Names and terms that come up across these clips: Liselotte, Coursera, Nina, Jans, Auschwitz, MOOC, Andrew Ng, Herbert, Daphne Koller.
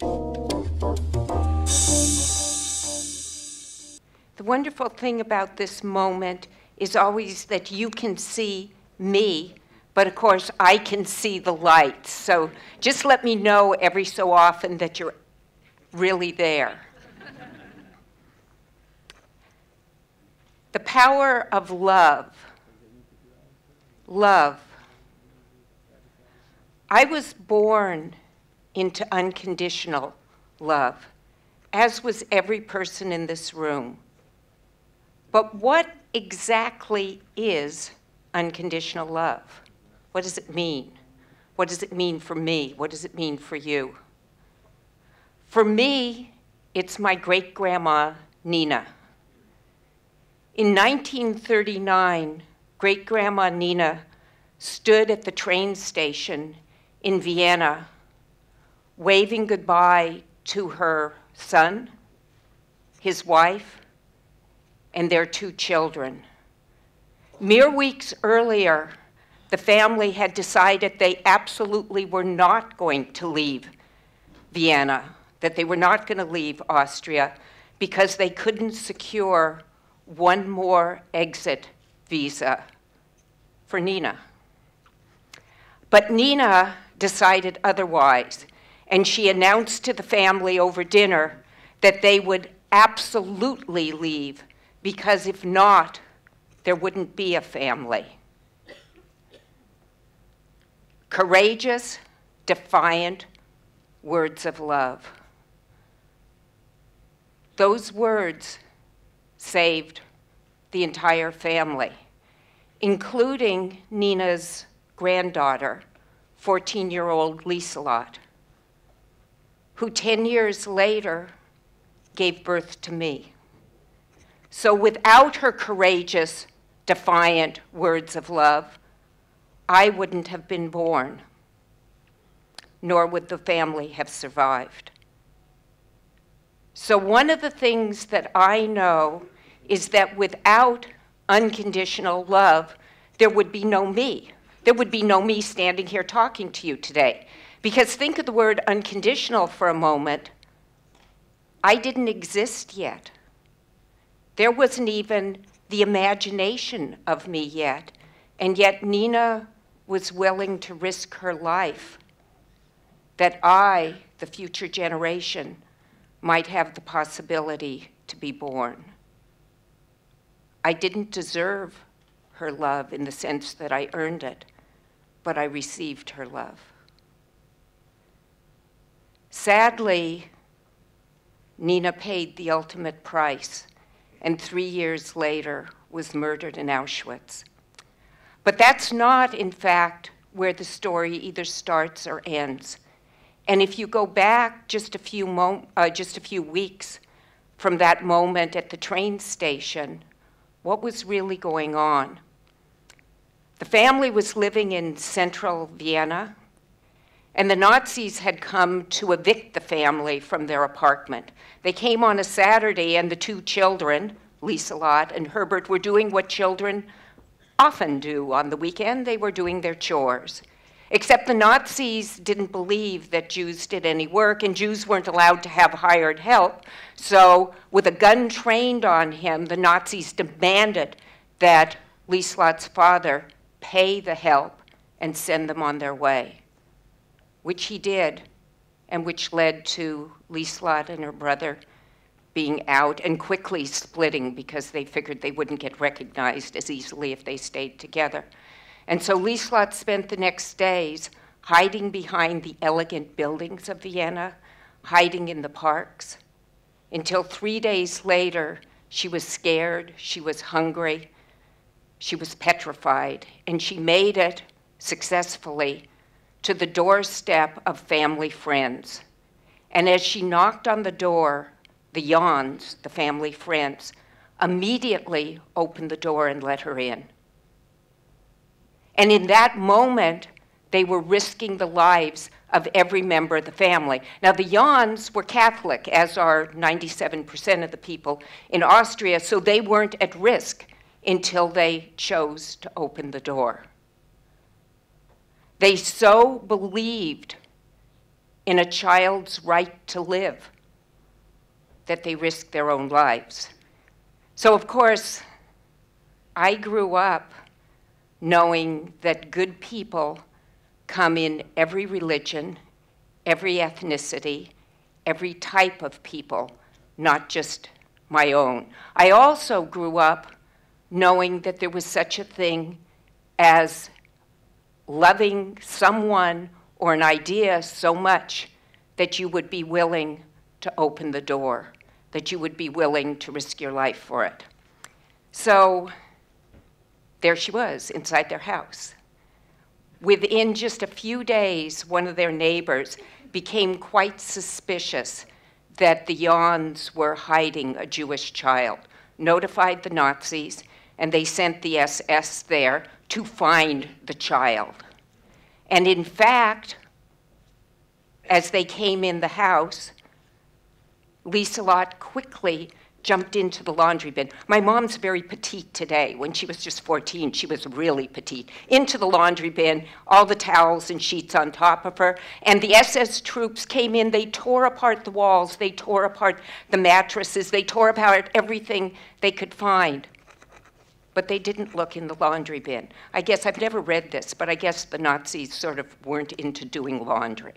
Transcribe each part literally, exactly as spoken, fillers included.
The wonderful thing about this moment is always that you can see me, but of course I can see the lights. So just let me know every so often that you're really there. The power of love. Love. I was born into unconditional love, as was every person in this room. But what exactly is unconditional love? What does it mean? What does it mean for me? What does it mean for you? For me, it's my great-grandma, Nina. In nineteen thirty-nine, great-grandma Nina stood at the train station in Vienna, waving goodbye to her son, his wife, and their two children. Mere weeks earlier, the family had decided they absolutely were not going to leave Vienna, that they were not going to leave Austria because they couldn't secure one more exit visa for Nina. But Nina decided otherwise, and she announced to the family over dinner that they would absolutely leave, because if not, there wouldn't be a family. Courageous, defiant words of love. Those words saved the entire family, including Nina's granddaughter, fourteen-year-old Liselotte, who ten years later gave birth to me. So without her courageous, defiant words of love, I wouldn't have been born, nor would the family have survived. So one of the things that I know is that without unconditional love, there would be no me. There would be no me standing here talking to you today. Because think of the word unconditional for a moment. I didn't exist yet. There wasn't even the imagination of me yet, and yet Nina was willing to risk her life that I, the future generation, might have the possibility to be born. I didn't deserve her love in the sense that I earned it, but I received her love. Sadly, Nina paid the ultimate price, and three years later was murdered in Auschwitz. But that's not, in fact, where the story either starts or ends. And if you go back just a few, mo uh, just a few weeks from that moment at the train station, what was really going on? The family was living in central Vienna, and the Nazis had come to evict the family from their apartment. They came on a Saturday, and the two children, Liselotte and Herbert, were doing what children often do on the weekend. They were doing their chores. Except the Nazis didn't believe that Jews did any work, and Jews weren't allowed to have hired help. So with a gun trained on him, the Nazis demanded that Liselotte's father pay the help and send them on their way, which he did, and which led to Liselotte and her brother being out and quickly splitting because they figured they wouldn't get recognized as easily if they stayed together. And so Liselotte spent the next days hiding behind the elegant buildings of Vienna, hiding in the parks, until three days later she was scared, she was hungry, she was petrified, and she made it successfully to the doorstep of family friends. And as she knocked on the door, the Jans, the family friends, immediately opened the door and let her in. And in that moment, they were risking the lives of every member of the family. Now, the Jans were Catholic, as are ninety-seven percent of the people in Austria, so they weren't at risk until they chose to open the door. They so believed in a child's right to live that they risk their own lives. So of course, I grew up knowing that good people come in every religion, every ethnicity, every type of people, not just my own. I also grew up knowing that there was such a thing as loving someone or an idea so much that you would be willing to open the door, that you would be willing to risk your life for it. So there she was inside their house. Within just a few days, one of their neighbors became quite suspicious that the Jans were hiding a Jewish child, notified the Nazis, and they sent the S S there to find the child. And in fact, as they came in the house, Liselotte quickly jumped into the laundry bin. My mom's very petite today. When she was just fourteen, she was really petite. Into the laundry bin, all the towels and sheets on top of her. And the S S troops came in. They tore apart the walls. They tore apart the mattresses. They tore apart everything they could find. But they didn't look in the laundry bin. I guess I've never read this, but I guess the Nazis sort of weren't into doing laundry.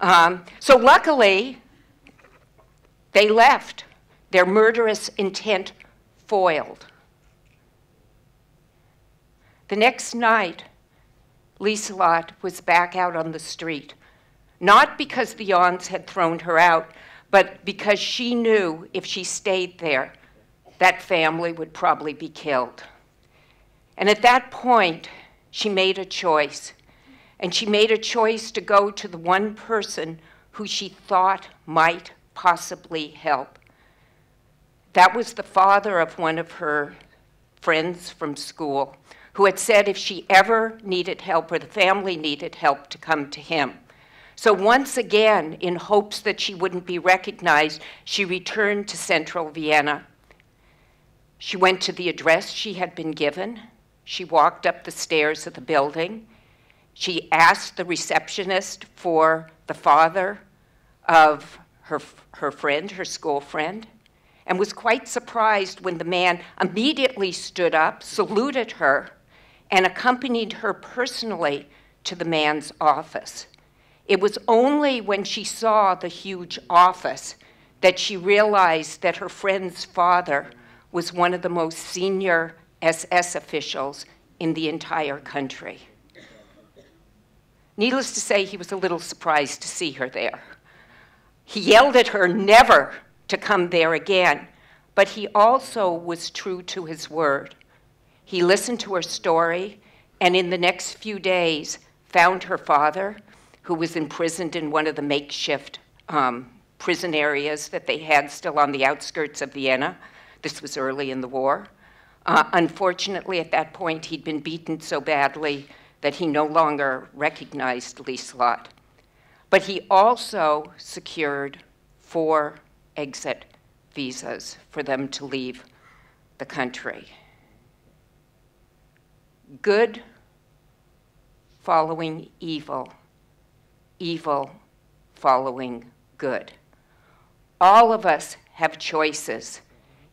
Um, so luckily, they left. Their murderous intent foiled. The next night, Liselotte was back out on the street, not because the Jans had thrown her out, but because she knew if she stayed there, that family would probably be killed. And at that point, she made a choice. And she made a choice to go to the one person who she thought might possibly help. That was the father of one of her friends from school, who had said if she ever needed help or the family needed help, to come to him. So once again, in hopes that she wouldn't be recognized, she returned to central Vienna. She went to the address she had been given. She walked up the stairs of the building. She asked the receptionist for the father of her, her friend, her school friend, and was quite surprised when the man immediately stood up, saluted her, and accompanied her personally to the man's office. It was only when she saw the huge office that she realized that her friend's father was one of the most senior S S officials in the entire country. Needless to say, he was a little surprised to see her there. He yelled at her, "Never!" to come there again, but he also was true to his word. He listened to her story, and in the next few days found her father, who was imprisoned in one of the makeshift um, prison areas that they had still on the outskirts of Vienna. This was early in the war. Uh, unfortunately, at that point, he'd been beaten so badly that he no longer recognized Liselotte. But he also secured four exit visas for them to leave the country. Good following evil, evil following good. All of us have choices.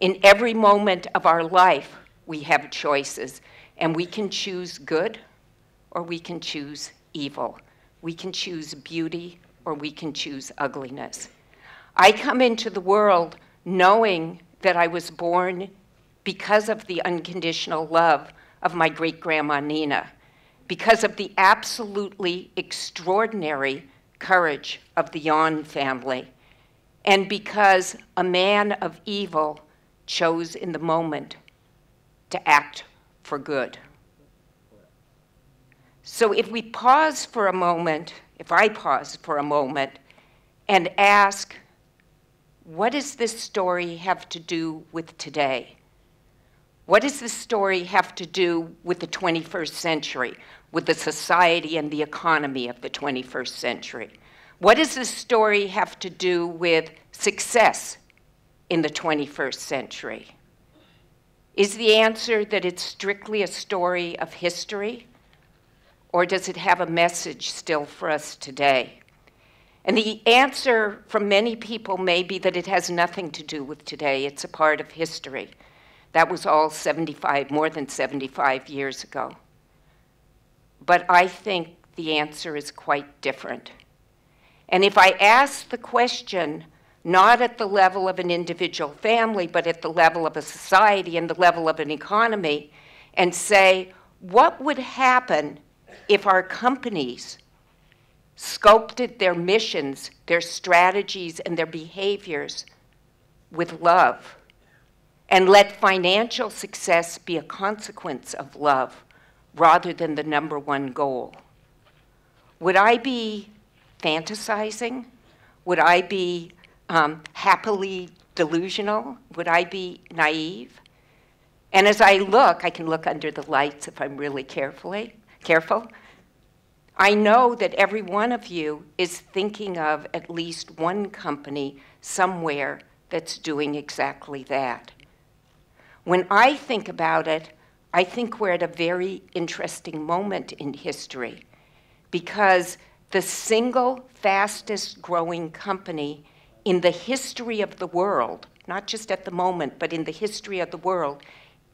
In every moment of our life, we have choices, and we can choose good or we can choose evil. We can choose beauty or we can choose ugliness. I come into the world knowing that I was born because of the unconditional love of my great-grandma Nina, because of the absolutely extraordinary courage of the Jahn family, and because a man of evil chose in the moment to act for good. So if we pause for a moment, if I pause for a moment and ask, what does this story have to do with today? What does this story have to do with the twenty-first century, with the society and the economy of the twenty-first century? What does this story have to do with success in the twenty-first century? Is the answer that it's strictly a story of history, or does it have a message still for us today? And the answer from many people may be that it has nothing to do with today. It's a part of history. That was all seventy-five, more than seventy-five years ago. But I think the answer is quite different. And if I ask the question, not at the level of an individual family, but at the level of a society and the level of an economy, and say, what would happen if our companies sculpted their missions, their strategies, and their behaviors with love, and let financial success be a consequence of love rather than the number one goal? Would I be fantasizing? Would I be um, happily delusional? Would I be naive? And as I look, I can look under the lights if I'm really carefully, careful. I know that every one of you is thinking of at least one company somewhere that's doing exactly that. When I think about it, I think we're at a very interesting moment in history, because the single fastest growing company in the history of the world, not just at the moment, but in the history of the world,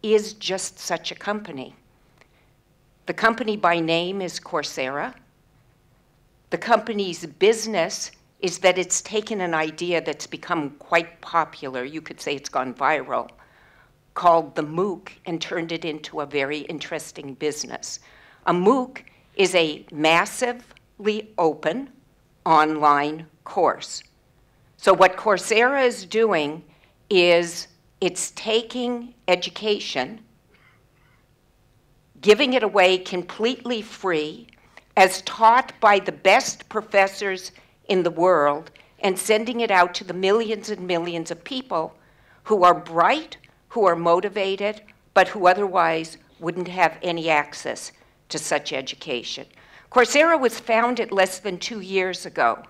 is just such a company. The company by name is Coursera. The company's business is that it's taken an idea that's become quite popular, you could say it's gone viral, called the MOOC, and turned it into a very interesting business. A MOOC is a massively open online course. So what Coursera is doing is it's taking education, giving it away completely free, as taught by the best professors in the world, and sending it out to the millions and millions of people who are bright, who are motivated, but who otherwise wouldn't have any access to such education. Coursera was founded less than two years ago.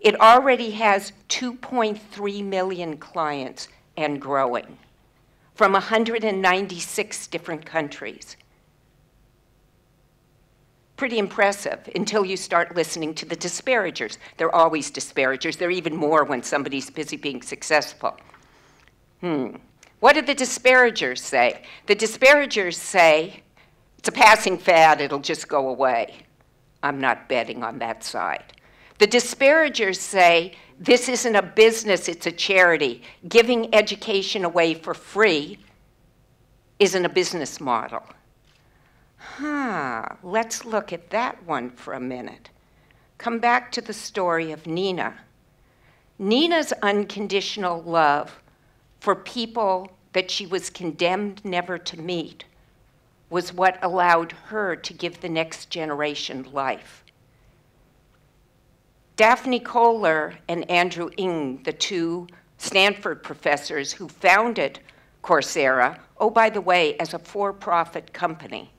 It already has two point three million clients and growing from one hundred ninety-six different countries. Pretty impressive until you start listening to the disparagers. They're always disparagers. They're even more when somebody's busy being successful. Hmm. What do the disparagers say? The disparagers say, it's a passing fad, it'll just go away. I'm not betting on that side. The disparagers say, this isn't a business, it's a charity. Giving education away for free isn't a business model. Huh, let's look at that one for a minute. Come back to the story of Nina. Nina's unconditional love for people that she was condemned never to meet was what allowed her to give the next generation life. Daphne Koller and Andrew Ng, the two Stanford professors who founded Coursera, oh, by the way, as a for-profit company,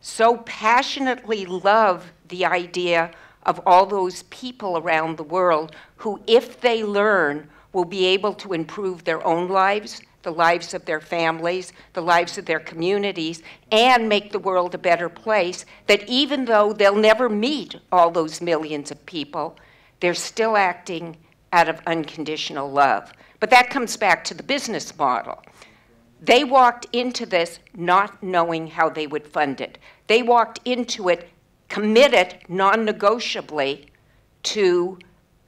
so passionately love the idea of all those people around the world who, if they learn, will be able to improve their own lives, the lives of their families, the lives of their communities, and make the world a better place, that even though they'll never meet all those millions of people, they're still acting out of unconditional love. But that comes back to the business model. They walked into this not knowing how they would fund it. They walked into it committed non-negotiably to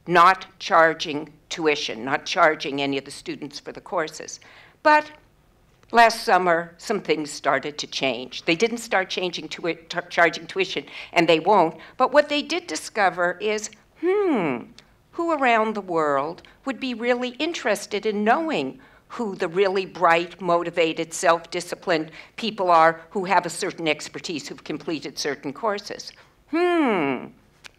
not charging tuition, not charging any of the students for the courses. But last summer, some things started to change. They didn't start changing tui- charging tuition, and they won't. But what they did discover is, hmm, who around the world would be really interested in knowing who the really bright, motivated, self-disciplined people are who have a certain expertise, who've completed certain courses. Hmm,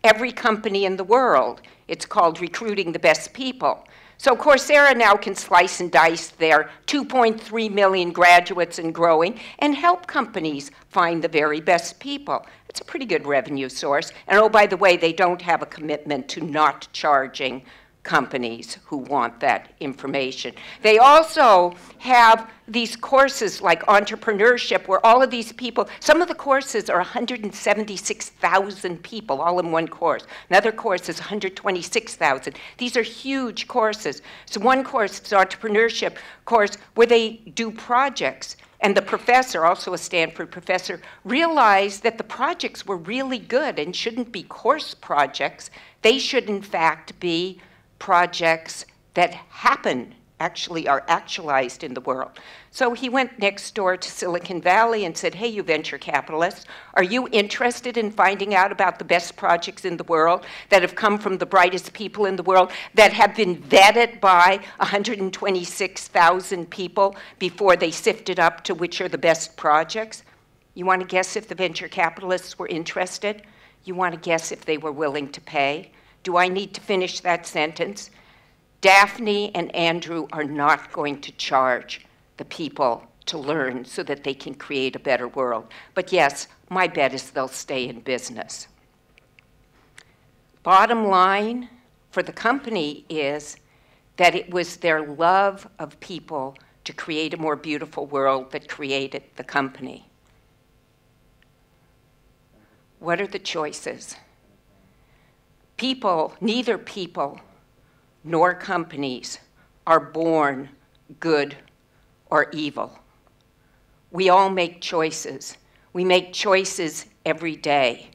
every company in the world. It's called recruiting the best people. So Coursera now can slice and dice their two point three million graduates and growing and help companies find the very best people. It's a pretty good revenue source. And oh, by the way, they don't have a commitment to not charging companies who want that information. They also have these courses like entrepreneurship where all of these people, some of the courses are one hundred seventy-six thousand people all in one course. Another course is one hundred twenty-six thousand. These are huge courses. So one course is entrepreneurship course where they do projects. And the professor, also a Stanford professor, realized that the projects were really good and shouldn't be course projects. They should, in fact, be projects that happen, actually are actualized in the world. So he went next door to Silicon Valley and said, hey, you venture capitalists, are you interested in finding out about the best projects in the world that have come from the brightest people in the world that have been vetted by one hundred twenty-six thousand people before they sifted up to which are the best projects? You want to guess if the venture capitalists were interested? You want to guess if they were willing to pay? Do I need to finish that sentence? Daphne and Andrew are not going to charge the people to learn so that they can create a better world. But yes, my bet is they'll stay in business. Bottom line for the company is that it was their love of people to create a more beautiful world that created the company. What are the choices? People, neither people nor companies are born good or evil. We all make choices. We make choices every day.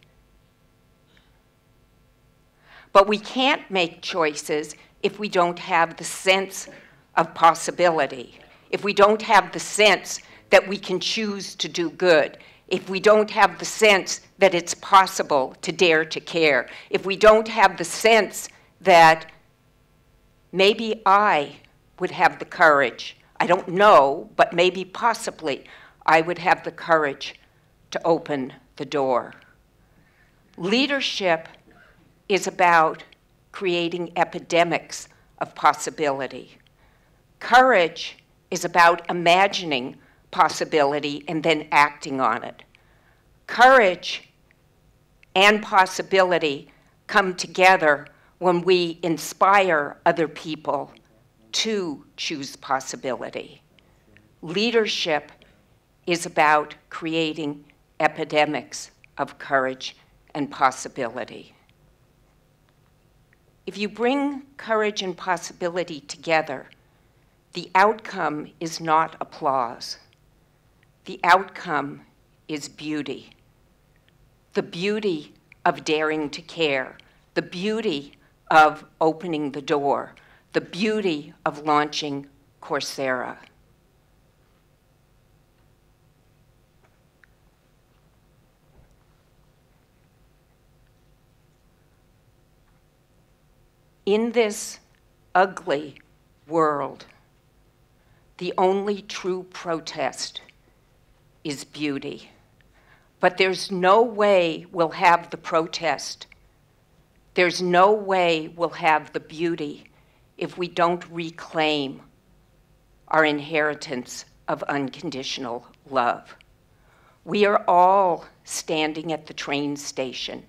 But we can't make choices if we don't have the sense of possibility, if we don't have the sense that we can choose to do good, if we don't have the sense that it's possible to dare to care, if we don't have the sense that maybe I would have the courage. I don't know, but maybe possibly I would have the courage to open the door. Leadership is about creating epidemics of possibility. Courage is about imagining possibility and then acting on it. Courage and possibility come together when we inspire other people to choose possibility. Leadership is about creating epidemics of courage and possibility. If you bring courage and possibility together, the outcome is not applause. The outcome is beauty. The beauty of daring to care. The beauty of opening the door, the beauty of launching Coursera. In this ugly world, the only true protest is beauty. But there's no way we'll have the protest. There's no way we'll have the beauty if we don't reclaim our inheritance of unconditional love. We are all standing at the train station,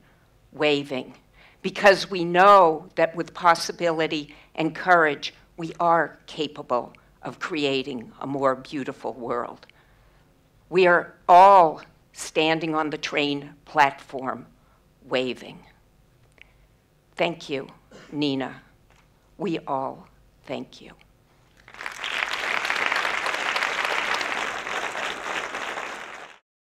waving, because we know that with possibility and courage, we are capable of creating a more beautiful world. We are all standing on the train platform, waving. Thank you, Nina. We all thank you.